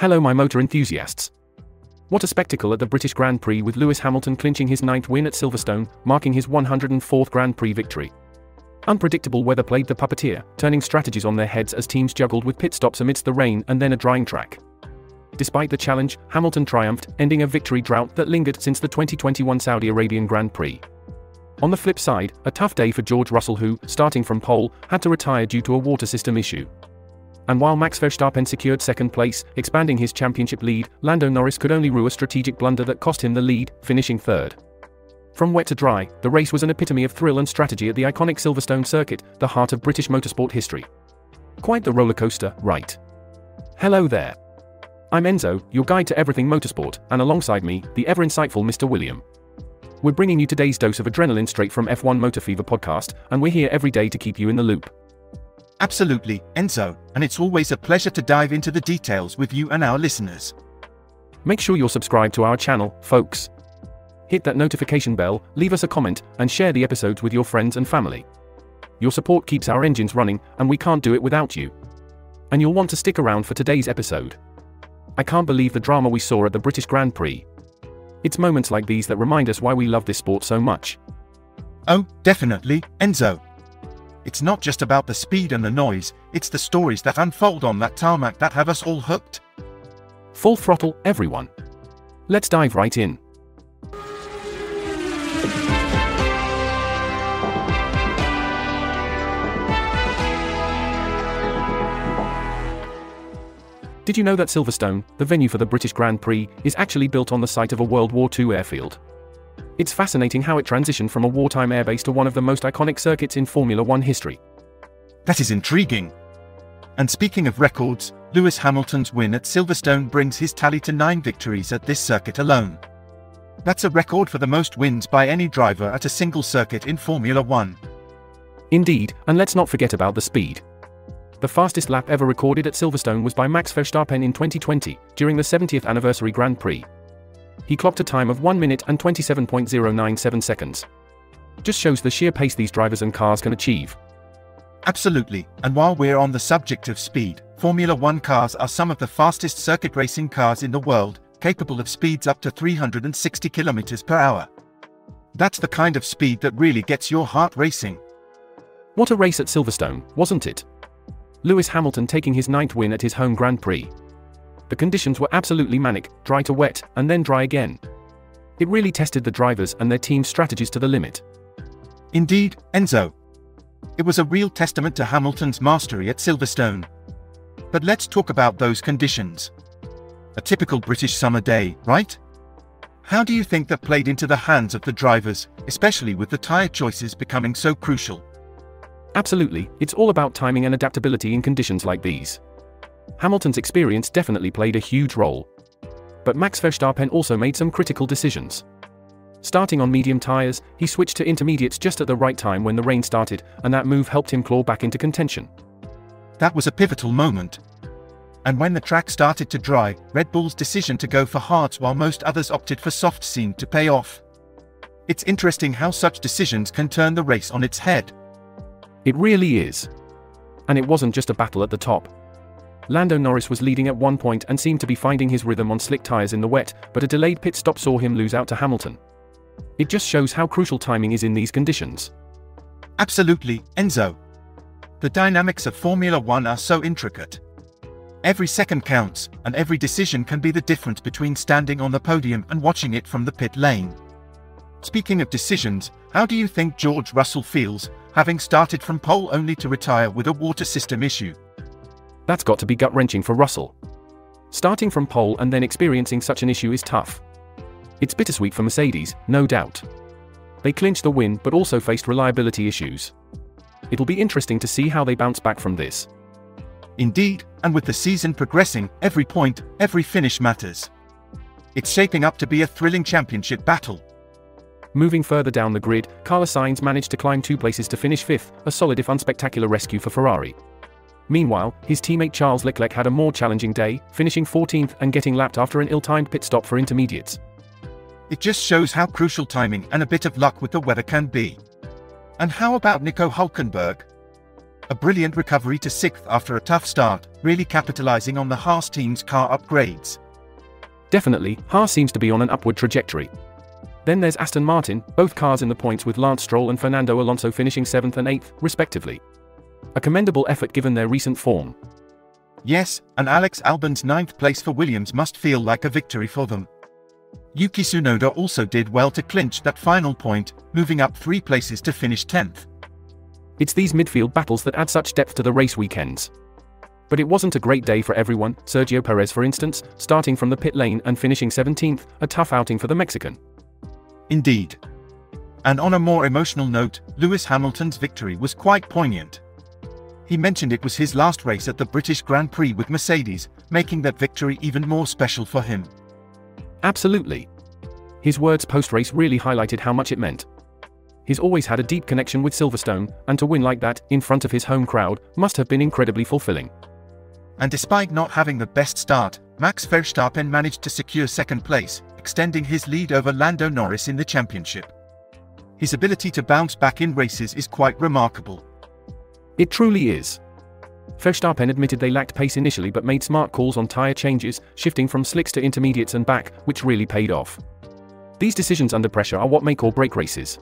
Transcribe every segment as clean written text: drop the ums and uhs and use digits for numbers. Hello my motor enthusiasts. What a spectacle at the British Grand Prix, with Lewis Hamilton clinching his 9th win at Silverstone, marking his 104th Grand Prix victory. Unpredictable weather played the puppeteer, turning strategies on their heads as teams juggled with pit stops amidst the rain and then a drying track. Despite the challenge, Hamilton triumphed, ending a victory drought that lingered since the 2021 Saudi Arabian Grand Prix. On the flip side, a tough day for George Russell who, starting from pole, had to retire due to a water system issue. And while Max Verstappen secured second place, expanding his championship lead, Lando Norris could only rue a strategic blunder that cost him the lead, finishing third. From wet to dry, the race was an epitome of thrill and strategy at the iconic Silverstone Circuit, the heart of British motorsport history. Quite the roller coaster, right? Hello there. I'm Enzo, your guide to everything motorsport, and alongside me, the ever-insightful Mr. William. We're bringing you today's dose of adrenaline straight from F1 Motor Fever Podcast, and we're here every day to keep you in the loop. Absolutely, Enzo, and it's always a pleasure to dive into the details with you and our listeners. Make sure you're subscribed to our channel, folks. Hit that notification bell, leave us a comment, and share the episodes with your friends and family. Your support keeps our engines running, and we can't do it without you. And you'll want to stick around for today's episode. I can't believe the drama we saw at the British Grand Prix. It's moments like these that remind us why we love this sport so much. Oh, definitely, Enzo. It's not just about the speed and the noise, it's the stories that unfold on that tarmac that have us all hooked. Full throttle, everyone. Let's dive right in. Did you know that Silverstone, the venue for the British Grand Prix, is actually built on the site of a World War II airfield? It's fascinating how it transitioned from a wartime airbase to one of the most iconic circuits in Formula One history. That is intriguing. And speaking of records, Lewis Hamilton's win at Silverstone brings his tally to 9 victories at this circuit alone. That's a record for the most wins by any driver at a single circuit in Formula One. Indeed, and let's not forget about the speed. The fastest lap ever recorded at Silverstone was by Max Verstappen in 2020, during the 70th anniversary Grand Prix. He clocked a time of 1 minute and 27.097 seconds. Just shows the sheer pace these drivers and cars can achieve. Absolutely, and while we're on the subject of speed, Formula One cars are some of the fastest circuit racing cars in the world, capable of speeds up to 360 kilometers per hour. That's the kind of speed that really gets your heart racing. What a race at Silverstone, wasn't it? Lewis Hamilton taking his 9th win at his home Grand Prix. The conditions were absolutely manic, dry to wet, and then dry again. It really tested the drivers and their team's strategies to the limit. Indeed, Enzo. It was a real testament to Hamilton's mastery at Silverstone. But let's talk about those conditions. A typical British summer day, right? How do you think that played into the hands of the drivers, especially with the tyre choices becoming so crucial? Absolutely, it's all about timing and adaptability in conditions like these. Hamilton's experience definitely played a huge role. But Max Verstappen also made some critical decisions. Starting on medium tyres, he switched to intermediates just at the right time when the rain started, and that move helped him claw back into contention. That was a pivotal moment. And when the track started to dry, Red Bull's decision to go for hards while most others opted for softs seemed to pay off. It's interesting how such decisions can turn the race on its head. It really is. And it wasn't just a battle at the top. Lando Norris was leading at one point and seemed to be finding his rhythm on slick tyres in the wet, but a delayed pit stop saw him lose out to Hamilton. It just shows how crucial timing is in these conditions. Absolutely, Enzo. The dynamics of Formula One are so intricate. Every second counts, and every decision can be the difference between standing on the podium and watching it from the pit lane. Speaking of decisions, how do you think George Russell feels, having started from pole only to retire with a water system issue? That's got to be gut-wrenching for Russell. Starting from pole and then experiencing such an issue is tough. It's bittersweet for Mercedes, no doubt. They clinched the win but also faced reliability issues. It'll be interesting to see how they bounce back from this. Indeed, and with the season progressing, every point, every finish matters. It's shaping up to be a thrilling championship battle. Moving further down the grid, Carlos Sainz managed to climb 2 places to finish 5th, a solid if unspectacular rescue for Ferrari. Meanwhile, his teammate Charles Leclerc had a more challenging day, finishing 14th and getting lapped after an ill-timed pit stop for intermediates. It just shows how crucial timing and a bit of luck with the weather can be. And how about Nico Hülkenberg? A brilliant recovery to 6th after a tough start, really capitalizing on the Haas team's car upgrades. Definitely, Haas seems to be on an upward trajectory. Then there's Aston Martin, both cars in the points with Lance Stroll and Fernando Alonso finishing 7th and 8th, respectively. A commendable effort given their recent form. Yes, and Alex Albon's 9th place for Williams must feel like a victory for them. Yuki Tsunoda also did well to clinch that final point, moving up 3 places to finish 10th. It's these midfield battles that add such depth to the race weekends. But it wasn't a great day for everyone. Sergio Perez, for instance, starting from the pit lane and finishing 17th, a tough outing for the Mexican. Indeed. And on a more emotional note, Lewis Hamilton's victory was quite poignant. He mentioned it was his last race at the British Grand Prix with Mercedes, making that victory even more special for him. Absolutely. His words post-race really highlighted how much it meant. He's always had a deep connection with Silverstone, and to win like that, in front of his home crowd, must have been incredibly fulfilling. And despite not having the best start, Max Verstappen managed to secure 2nd place, extending his lead over Lando Norris in the championship. His ability to bounce back in races is quite remarkable. It truly is. Verstappen admitted they lacked pace initially but made smart calls on tyre changes, shifting from slicks to intermediates and back, which really paid off. These decisions under pressure are what make or break races.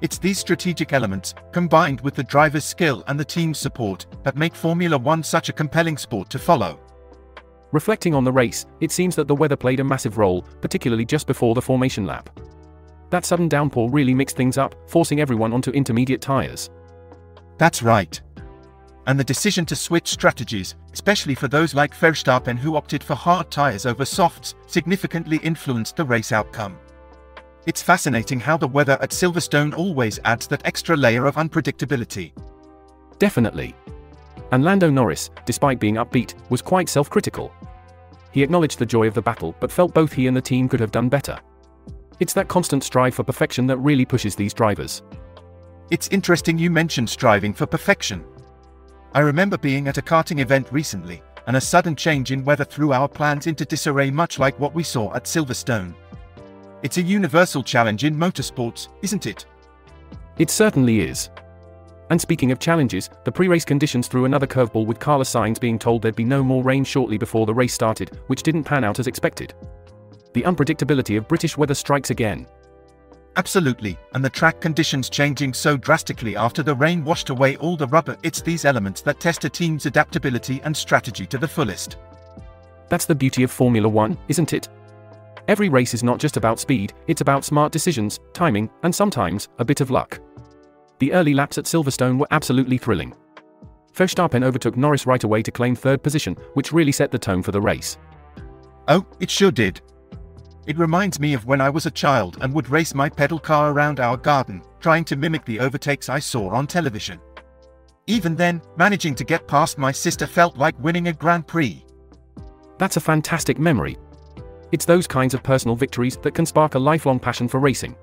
It's these strategic elements, combined with the driver's skill and the team's support, that make Formula One such a compelling sport to follow. Reflecting on the race, it seems that the weather played a massive role, particularly just before the formation lap. That sudden downpour really mixed things up, forcing everyone onto intermediate tyres. That's right. And the decision to switch strategies, especially for those like Verstappen who opted for hard tyres over softs, significantly influenced the race outcome. It's fascinating how the weather at Silverstone always adds that extra layer of unpredictability. Definitely. And Lando Norris, despite being upbeat, was quite self-critical. He acknowledged the joy of the battle, but felt both he and the team could have done better. It's that constant strive for perfection that really pushes these drivers. It's interesting you mentioned striving for perfection. I remember being at a karting event recently, and a sudden change in weather threw our plans into disarray, much like what we saw at Silverstone. It's a universal challenge in motorsports, isn't it? It certainly is. And speaking of challenges, the pre-race conditions threw another curveball, with Carlos Sainz being told there'd be no more rain shortly before the race started, which didn't pan out as expected. The unpredictability of British weather strikes again. Absolutely, and the track conditions changing so drastically after the rain washed away all the rubber, it's these elements that test a team's adaptability and strategy to the fullest. That's the beauty of Formula One, isn't it? Every race is not just about speed, it's about smart decisions, timing, and sometimes, a bit of luck. The early laps at Silverstone were absolutely thrilling. Verstappen overtook Norris right away to claim 3rd position, which really set the tone for the race. Oh, it sure did. It reminds me of when I was a child and would race my pedal car around our garden, trying to mimic the overtakes I saw on television. Even then, managing to get past my sister felt like winning a Grand Prix. That's a fantastic memory. It's those kinds of personal victories that can spark a lifelong passion for racing.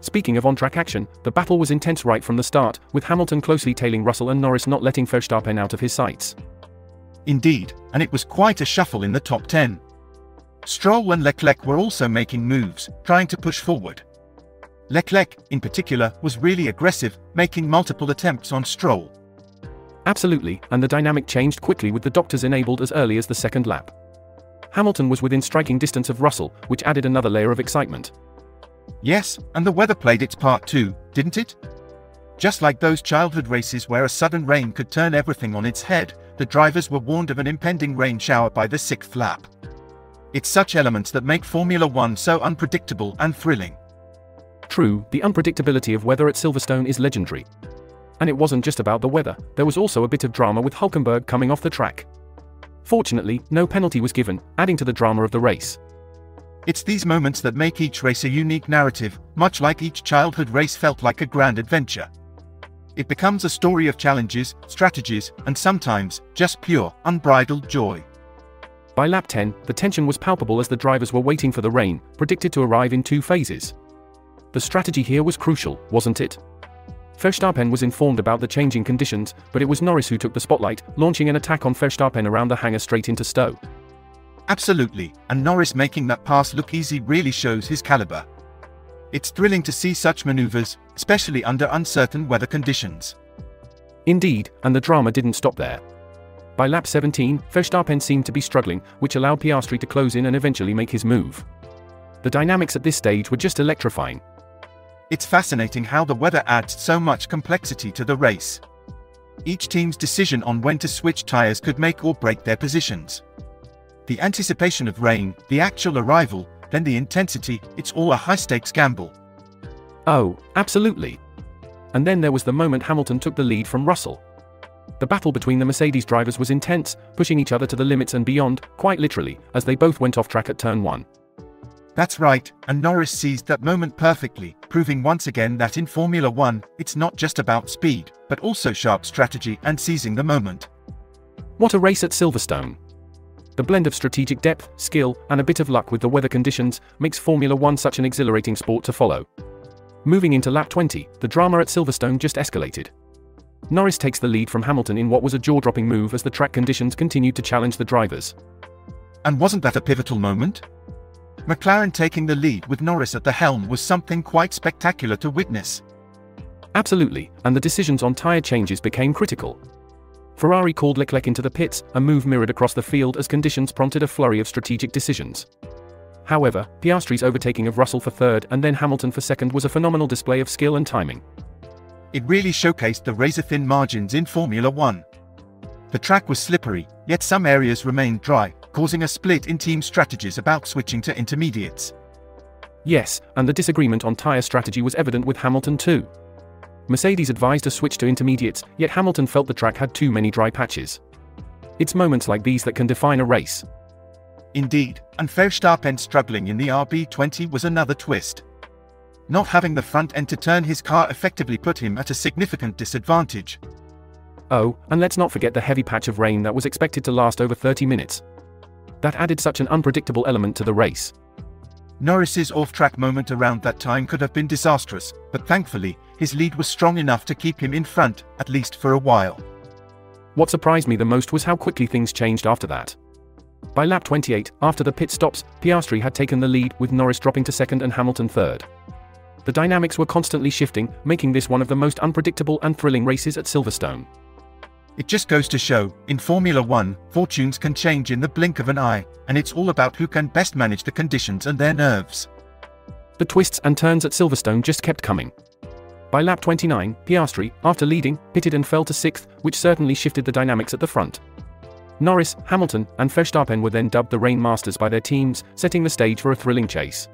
Speaking of on-track action, the battle was intense right from the start, with Hamilton closely tailing Russell and Norris not letting Verstappen out of his sights. Indeed, and it was quite a shuffle in the top 10. Stroll and Leclerc were also making moves, trying to push forward. Leclerc, in particular, was really aggressive, making multiple attempts on Stroll. Absolutely, and the dynamic changed quickly with the doctors enabled as early as the 2nd lap. Hamilton was within striking distance of Russell, which added another layer of excitement. Yes, and the weather played its part too, didn't it? Just like those childhood races where a sudden rain could turn everything on its head, the drivers were warned of an impending rain shower by the 6th lap. It's such elements that make Formula One so unpredictable and thrilling. True, the unpredictability of weather at Silverstone is legendary. And it wasn't just about the weather, there was also a bit of drama with Hülkenberg coming off the track. Fortunately, no penalty was given, adding to the drama of the race. It's these moments that make each race a unique narrative, much like each childhood race felt like a grand adventure. It becomes a story of challenges, strategies, and sometimes, just pure, unbridled joy. By lap 10, the tension was palpable as the drivers were waiting for the rain, predicted to arrive in 2 phases. The strategy here was crucial, wasn't it? Verstappen was informed about the changing conditions, but it was Norris who took the spotlight, launching an attack on Verstappen around the hangar straight into Stowe. Absolutely, and Norris making that pass look easy really shows his caliber. It's thrilling to see such maneuvers, especially under uncertain weather conditions. Indeed, and the drama didn't stop there. By lap 17, Verstappen seemed to be struggling, which allowed Piastri to close in and eventually make his move. The dynamics at this stage were just electrifying. It's fascinating how the weather adds so much complexity to the race. Each team's decision on when to switch tires could make or break their positions. The anticipation of rain, the actual arrival, then the intensity, it's all a high-stakes gamble. Oh, absolutely. And then there was the moment Hamilton took the lead from Russell. The battle between the Mercedes drivers was intense, pushing each other to the limits and beyond, quite literally, as they both went off track at turn 1. That's right, and Norris seized that moment perfectly, proving once again that in Formula 1, it's not just about speed, but also sharp strategy and seizing the moment. What a race at Silverstone! The blend of strategic depth, skill, and a bit of luck with the weather conditions makes Formula 1 such an exhilarating sport to follow. Moving into lap 20, the drama at Silverstone just escalated. Norris takes the lead from Hamilton in what was a jaw-dropping move as the track conditions continued to challenge the drivers. And wasn't that a pivotal moment? McLaren taking the lead with Norris at the helm was something quite spectacular to witness. Absolutely, and the decisions on tyre changes became critical. Ferrari called Leclerc into the pits, a move mirrored across the field as conditions prompted a flurry of strategic decisions. However, Piastri's overtaking of Russell for third and then Hamilton for second was a phenomenal display of skill and timing. It really showcased the razor-thin margins in Formula 1. The track was slippery, yet some areas remained dry, causing a split in team strategies about switching to intermediates. Yes, and the disagreement on tyre strategy was evident with Hamilton too. Mercedes advised a switch to intermediates, yet Hamilton felt the track had too many dry patches. It's moments like these that can define a race. Indeed, and Verstappen struggling in the RB20 was another twist. Not having the front end to turn his car effectively put him at a significant disadvantage. Oh, and let's not forget the heavy patch of rain that was expected to last over 30 minutes. That added such an unpredictable element to the race. Norris's off-track moment around that time could have been disastrous, but thankfully, his lead was strong enough to keep him in front, at least for a while. What surprised me the most was how quickly things changed after that. By lap 28, after the pit stops, Piastri had taken the lead, with Norris dropping to second and Hamilton third. The dynamics were constantly shifting, making this one of the most unpredictable and thrilling races at Silverstone. It just goes to show, in Formula 1, fortunes can change in the blink of an eye, and it's all about who can best manage the conditions and their nerves. The twists and turns at Silverstone just kept coming. By lap 29, Piastri, after leading, pitted and fell to 6th, which certainly shifted the dynamics at the front. Norris, Hamilton, and Verstappen were then dubbed the Rain Masters by their teams, setting the stage for a thrilling chase.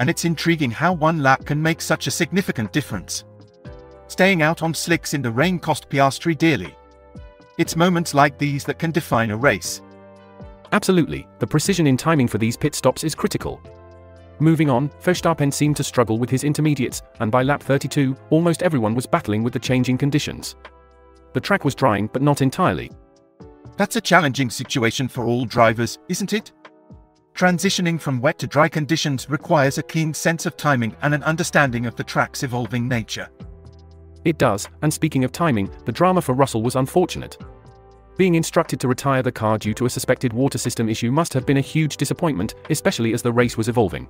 And it's intriguing how one lap can make such a significant difference. Staying out on slicks in the rain cost Piastri dearly. It's moments like these that can define a race. Absolutely, the precision in timing for these pit stops is critical. Moving on, Verstappen seemed to struggle with his intermediates, and by lap 32, almost everyone was battling with the changing conditions. The track was drying, but not entirely. That's a challenging situation for all drivers, isn't it? Transitioning from wet to dry conditions requires a keen sense of timing and an understanding of the track's evolving nature. It does, and speaking of timing, the drama for Russell was unfortunate. Being instructed to retire the car due to a suspected water system issue must have been a huge disappointment, especially as the race was evolving.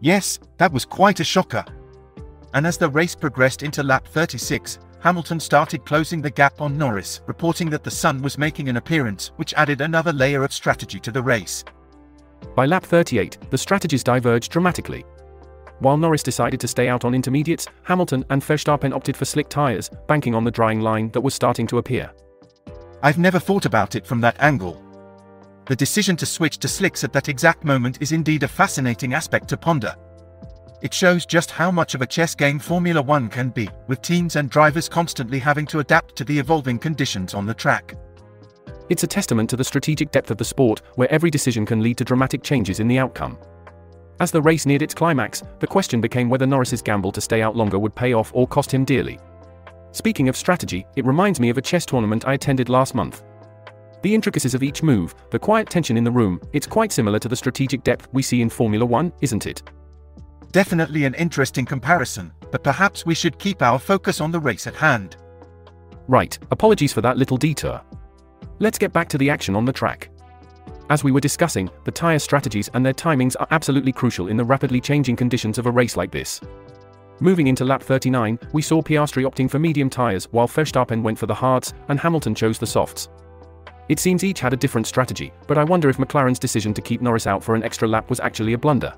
Yes, that was quite a shocker. And as the race progressed into lap 36, Hamilton started closing the gap on Norris, reporting that the sun was making an appearance, which added another layer of strategy to the race. By lap 38, the strategies diverged dramatically. While Norris decided to stay out on intermediates, Hamilton and Verstappen opted for slick tyres, banking on the drying line that was starting to appear. I've never thought about it from that angle. The decision to switch to slicks at that exact moment is indeed a fascinating aspect to ponder. It shows just how much of a chess game Formula 1 can be, with teams and drivers constantly having to adapt to the evolving conditions on the track. It's a testament to the strategic depth of the sport, where every decision can lead to dramatic changes in the outcome. As the race neared its climax, the question became whether Norris's gamble to stay out longer would pay off or cost him dearly. Speaking of strategy, it reminds me of a chess tournament I attended last month. The intricacies of each move, the quiet tension in the room, it's quite similar to the strategic depth we see in Formula 1, isn't it? Definitely an interesting comparison, but perhaps we should keep our focus on the race at hand. Right, apologies for that little detour. Let's get back to the action on the track. As we were discussing, the tyre strategies and their timings are absolutely crucial in the rapidly changing conditions of a race like this. Moving into lap 39, we saw Piastri opting for medium tyres while Verstappen went for the hards, and Hamilton chose the softs. It seems each had a different strategy, but I wonder if McLaren's decision to keep Norris out for an extra lap was actually a blunder.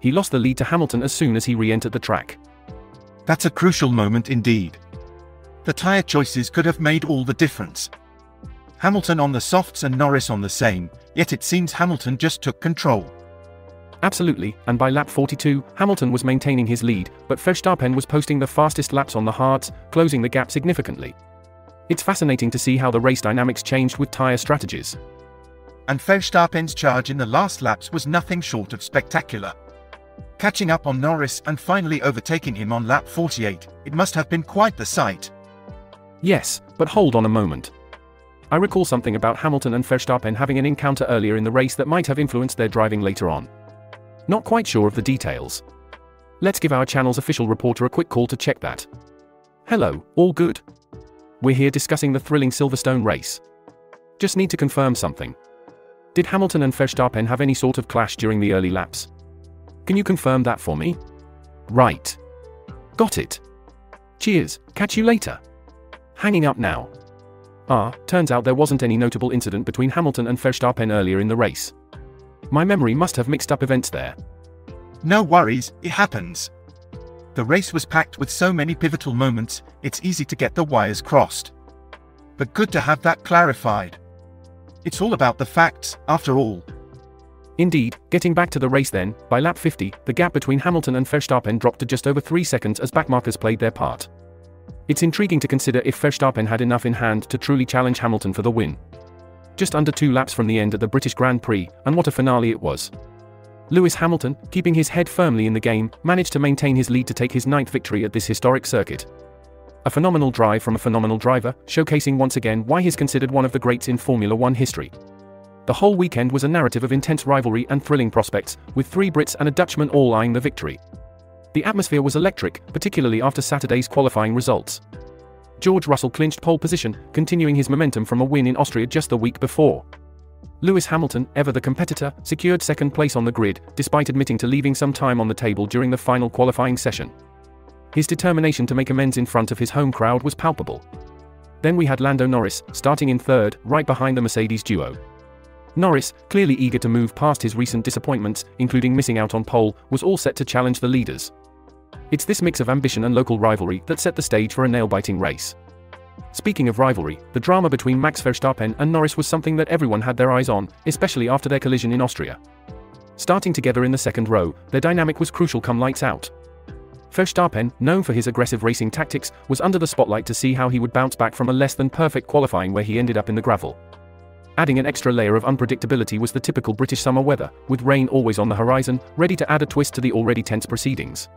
He lost the lead to Hamilton as soon as he re-entered the track. That's a crucial moment indeed. The tyre choices could have made all the difference. Hamilton on the softs and Norris on the same, yet it seems Hamilton just took control. Absolutely, and by lap 42, Hamilton was maintaining his lead, but Verstappen was posting the fastest laps on the hards, closing the gap significantly. It's fascinating to see how the race dynamics changed with tyre strategies. And Verstappen's charge in the last laps was nothing short of spectacular. Catching up on Norris and finally overtaking him on lap 48, it must have been quite the sight. Yes, but hold on a moment. I recall something about Hamilton and Verstappen having an encounter earlier in the race that might have influenced their driving later on. Not quite sure of the details. Let's give our channel's official reporter a quick call to check that. Hello, all good? We're here discussing the thrilling Silverstone race. Just need to confirm something. Did Hamilton and Verstappen have any sort of clash during the early laps? Can you confirm that for me? Right. Got it. Cheers, catch you later. Hanging up now. Turns out there wasn't any notable incident between Hamilton and Verstappen earlier in the race. My memory must have mixed up events there. No worries, it happens. The race was packed with so many pivotal moments, it's easy to get the wires crossed. But good to have that clarified. It's all about the facts, after all. Indeed, getting back to the race then, by lap 50, the gap between Hamilton and Verstappen dropped to just over 3 seconds as backmarkers played their part. It's intriguing to consider if Verstappen had enough in hand to truly challenge Hamilton for the win. Just under 2 laps from the end at the British Grand Prix, and what a finale it was. Lewis Hamilton, keeping his head firmly in the game, managed to maintain his lead to take his 9th victory at this historic circuit. A phenomenal drive from a phenomenal driver, showcasing once again why he's considered one of the greats in Formula One history. The whole weekend was a narrative of intense rivalry and thrilling prospects, with 3 Brits and a Dutchman all eyeing the victory. The atmosphere was electric, particularly after Saturday's qualifying results. George Russell clinched pole position, continuing his momentum from a win in Austria just the week before. Lewis Hamilton, ever the competitor, secured second place on the grid, despite admitting to leaving some time on the table during the final qualifying session. His determination to make amends in front of his home crowd was palpable. Then we had Lando Norris, starting in third, right behind the Mercedes duo. Norris, clearly eager to move past his recent disappointments, including missing out on pole, was all set to challenge the leaders. It's this mix of ambition and local rivalry that set the stage for a nail-biting race. Speaking of rivalry, the drama between Max Verstappen and Norris was something that everyone had their eyes on, especially after their collision in Austria. Starting together in the second row, their dynamic was crucial come lights out. Verstappen, known for his aggressive racing tactics, was under the spotlight to see how he would bounce back from a less-than-perfect qualifying where he ended up in the gravel. Adding an extra layer of unpredictability was the typical British summer weather, with rain always on the horizon, ready to add a twist to the already tense proceedings.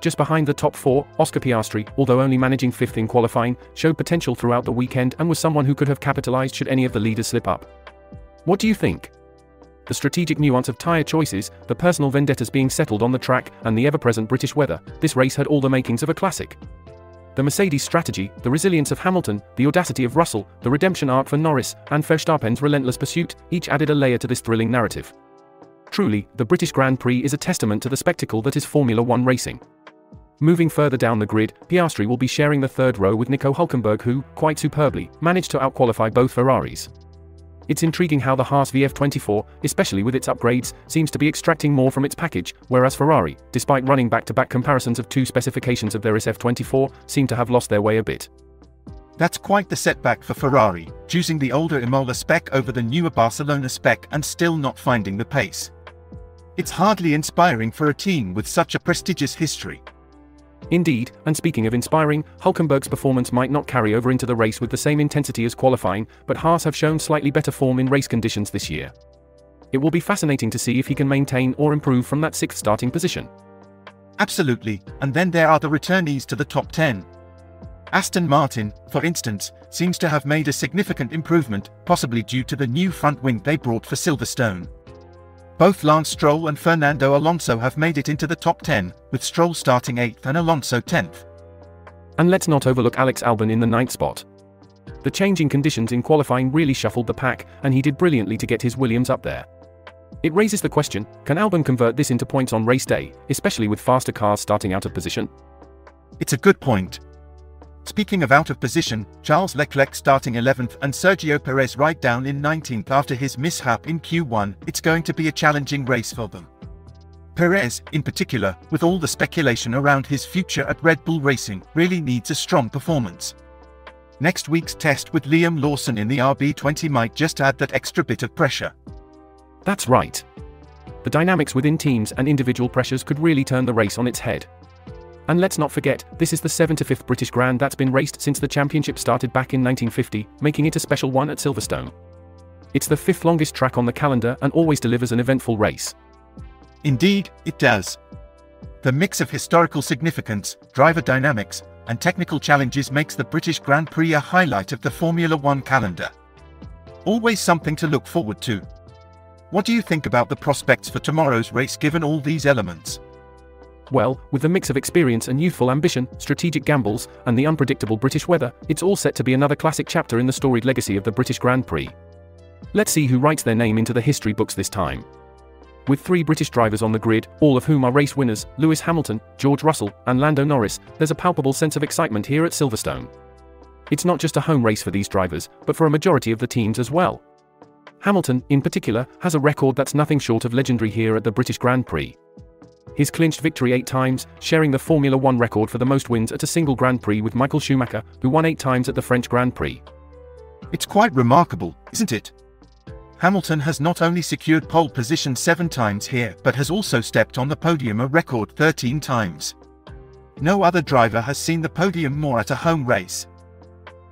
Just behind the top four, Oscar Piastri, although only managing 5th in qualifying, showed potential throughout the weekend and was someone who could have capitalized should any of the leaders slip up. What do you think? The strategic nuance of tyre choices, the personal vendettas being settled on the track, and the ever-present British weather, this race had all the makings of a classic. The Mercedes strategy, the resilience of Hamilton, the audacity of Russell, the redemption arc for Norris, and Verstappen's relentless pursuit, each added a layer to this thrilling narrative. Truly, the British Grand Prix is a testament to the spectacle that is Formula One racing. Moving further down the grid, Piastri will be sharing the third row with Nico Hülkenberg who, quite superbly, managed to outqualify both Ferraris. It's intriguing how the Haas VF24, especially with its upgrades, seems to be extracting more from its package, whereas Ferrari, despite running back-to-back comparisons of 2 specifications of their SF24, seem to have lost their way a bit. That's quite the setback for Ferrari, choosing the older Imola spec over the newer Barcelona spec and still not finding the pace. It's hardly inspiring for a team with such a prestigious history. Indeed, and speaking of inspiring, Hülkenberg's performance might not carry over into the race with the same intensity as qualifying, but Haas have shown slightly better form in race conditions this year. It will be fascinating to see if he can maintain or improve from that 6th starting position. Absolutely, and then there are the returnees to the top 10. Aston Martin, for instance, seems to have made a significant improvement, possibly due to the new front wing they brought for Silverstone. Both Lance Stroll and Fernando Alonso have made it into the top 10, with Stroll starting 8th and Alonso 10th. And let's not overlook Alex Albon in the 9th spot. The changing conditions in qualifying really shuffled the pack, and he did brilliantly to get his Williams up there. It raises the question, can Albon convert this into points on race day, especially with faster cars starting out of position? It's a good point. Speaking of out of position, Charles Leclerc starting 11th and Sergio Perez right down in 19th after his mishap in Q1, it's going to be a challenging race for them. Perez, in particular, with all the speculation around his future at Red Bull Racing, really needs a strong performance. Next week's test with Liam Lawson in the RB20 might just add that extra bit of pressure. That's right. The dynamics within teams and individual pressures could really turn the race on its head. And let's not forget, this is the 75th British Grand that's been raced since the championship started back in 1950, making it a special one at Silverstone. It's the 5th longest track on the calendar and always delivers an eventful race. Indeed, it does. The mix of historical significance, driver dynamics, and technical challenges makes the British Grand Prix a highlight of the Formula One calendar. Always something to look forward to. What do you think about the prospects for tomorrow's race given all these elements? Well, with the mix of experience and youthful ambition, strategic gambles, and the unpredictable British weather, it's all set to be another classic chapter in the storied legacy of the British Grand Prix. Let's see who writes their name into the history books this time. With 3 British drivers on the grid, all of whom are race winners, Lewis Hamilton, George Russell, and Lando Norris, there's a palpable sense of excitement here at Silverstone. It's not just a home race for these drivers, but for a majority of the teams as well. Hamilton, in particular, has a record that's nothing short of legendary here at the British Grand Prix. He's clinched victory 8 times, sharing the Formula One record for the most wins at a single Grand Prix with Michael Schumacher, who won 8 times at the French Grand Prix. It's quite remarkable, isn't it? Hamilton has not only secured pole position 7 times here, but has also stepped on the podium a record 13 times. No other driver has seen the podium more at a home race.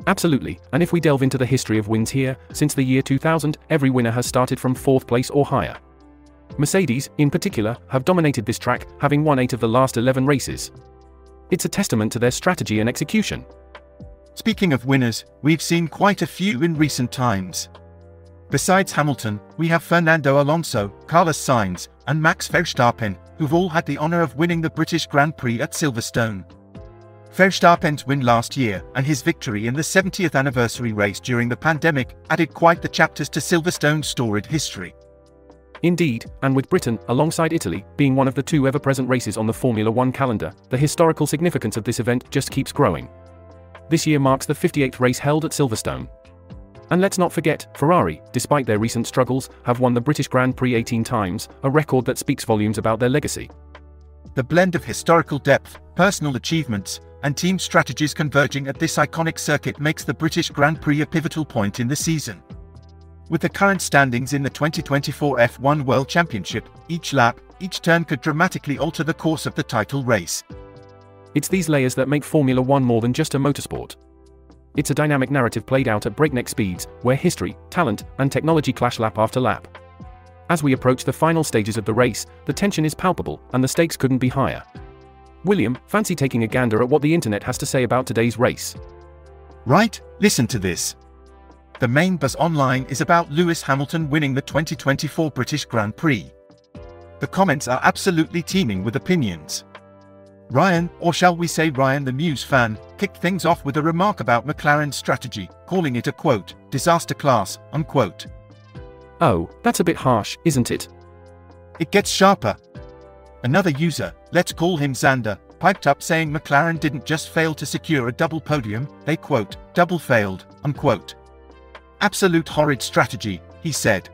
Absolutely, and if we delve into the history of wins here, since the year 2000, every winner has started from 4th place or higher. Mercedes, in particular, have dominated this track, having won 8 of the last 11 races. It's a testament to their strategy and execution. Speaking of winners, we've seen quite a few in recent times. Besides Hamilton, we have Fernando Alonso, Carlos Sainz, and Max Verstappen, who've all had the honor of winning the British Grand Prix at Silverstone. Verstappen's win last year, and his victory in the 70th anniversary race during the pandemic, added quite the chapters to Silverstone's storied history. Indeed, and with Britain, alongside Italy, being one of the 2 ever-present races on the Formula One calendar, the historical significance of this event just keeps growing. This year marks the 58th race held at Silverstone. And let's not forget, Ferrari, despite their recent struggles, have won the British Grand Prix 18 times, a record that speaks volumes about their legacy. The blend of historical depth, personal achievements, and team strategies converging at this iconic circuit makes the British Grand Prix a pivotal point in the season. With the current standings in the 2024 F1 World Championship, each lap, each turn could dramatically alter the course of the title race. It's these layers that make Formula One more than just a motorsport. It's a dynamic narrative played out at breakneck speeds, where history, talent, and technology clash lap after lap. As we approach the final stages of the race, the tension is palpable, and the stakes couldn't be higher. William, fancy taking a gander at what the internet has to say about today's race? Right, listen to this. The main buzz online is about Lewis Hamilton winning the 2024 British Grand Prix. The comments are absolutely teeming with opinions. Ryan, or shall we say Ryan the Muse fan, kicked things off with a remark about McLaren's strategy, calling it a quote, disaster class, unquote. Oh, that's a bit harsh, isn't it? It gets sharper. Another user, let's call him Xander, piped up saying McLaren didn't just fail to secure a double podium, they quote, double failed, unquote. Absolute horrid strategy, he said.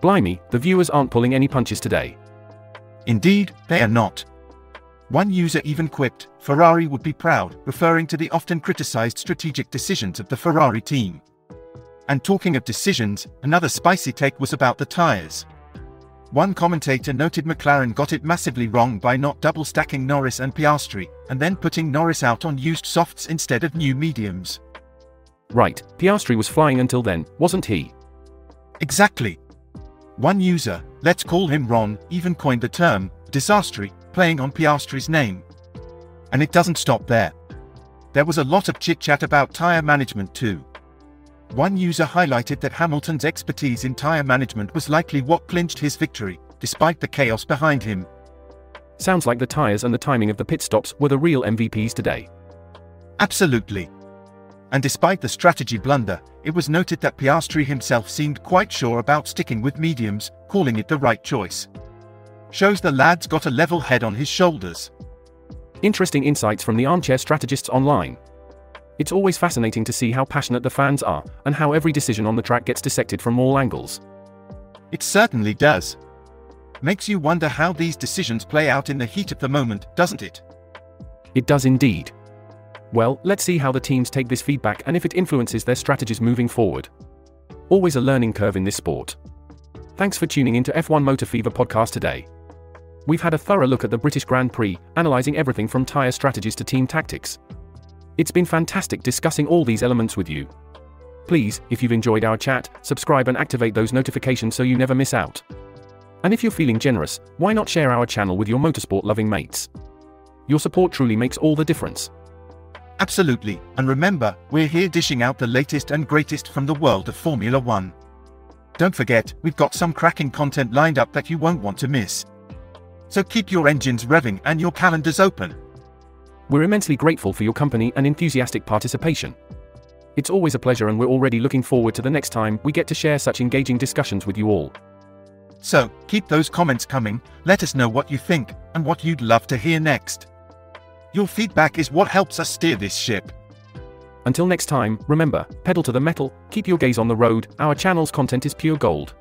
Blimey, the viewers aren't pulling any punches today. Indeed, they are not. One user even quipped, Ferrari would be proud, referring to the often criticized strategic decisions of the Ferrari team. And talking of decisions, another spicy take was about the tires. One commentator noted McLaren got it massively wrong by not double-stacking Norris and Piastri, and then putting Norris out on used softs instead of new mediums. Right, Piastri was flying until then, wasn't he? Exactly. One user, let's call him Ron, even coined the term, disastry, playing on Piastri's name. And it doesn't stop there. There was a lot of chit-chat about tyre management too. One user highlighted that Hamilton's expertise in tyre management was likely what clinched his victory, despite the chaos behind him. Sounds like the tyres and the timing of the pit stops were the real MVPs today. Absolutely. and despite the strategy blunder, it was noted that Piastri himself seemed quite sure about sticking with mediums, calling it the right choice. Shows the lad's got a level head on his shoulders. Interesting insights from the armchair strategists online. It's always fascinating to see how passionate the fans are, and how every decision on the track gets dissected from all angles. It certainly does. Makes you wonder how these decisions play out in the heat of the moment, doesn't it? It does indeed. Well, let's see how the teams take this feedback and if it influences their strategies moving forward. Always a learning curve in this sport. Thanks for tuning into F1 Motor Fever podcast today. We've had a thorough look at the British Grand Prix, analyzing everything from tire strategies to team tactics. It's been fantastic discussing all these elements with you. Please, if you've enjoyed our chat, subscribe and activate those notifications so you never miss out. And if you're feeling generous, why not share our channel with your motorsport-loving mates? Your support truly makes all the difference. Absolutely, and remember, we're here dishing out the latest and greatest from the world of Formula 1. Don't forget, we've got some cracking content lined up that you won't want to miss. So keep your engines revving and your calendars open. We're immensely grateful for your company and enthusiastic participation. It's always a pleasure, and we're already looking forward to the next time we get to share such engaging discussions with you all. So, keep those comments coming, let us know what you think, and what you'd love to hear next. Your feedback is what helps us steer this ship. Until next time, remember, pedal to the metal, keep your gaze on the road, our channel's content is pure gold.